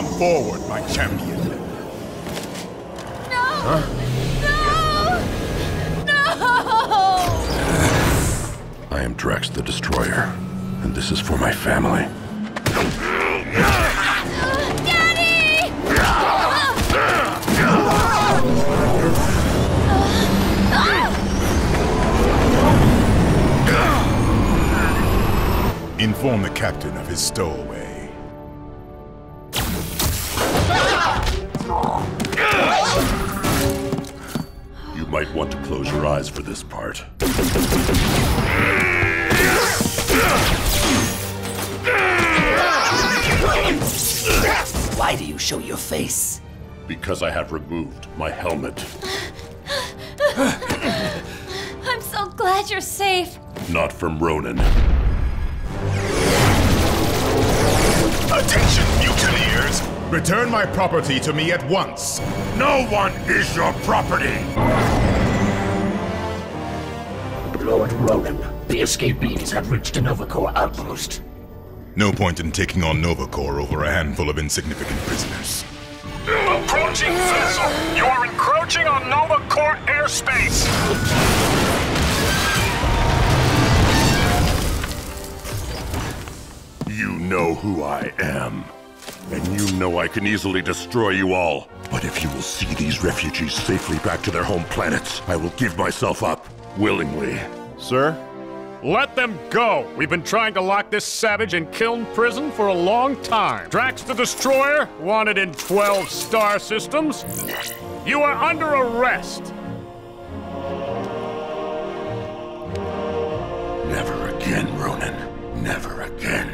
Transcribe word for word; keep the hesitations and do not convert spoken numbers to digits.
Come forward, my champion. No! Huh? No! No! I am Drax the Destroyer, and this is for my family. Daddy! Inform the captain of his stowaway. You might want to close your eyes for this part. Why do you show your face? Because I have removed my helmet. I'm so glad you're safe. Not from Ronan. Attention, mutineers! Return my property to me at once! No one is your property! Lord Ronan, the escapees have reached a Novacor outpost. No point in taking on Novacor over a handful of insignificant prisoners. Approaching vessel! You are encroaching on Novacor airspace! You know who I am. And you know I can easily destroy you all. But if you will see these refugees safely back to their home planets, I will give myself up, willingly. Sir? Let them go! We've been trying to lock this savage in Kiln Prison for a long time. Drax the Destroyer, wanted in twelve star systems. You are under arrest. Never again, Ronan. Never again.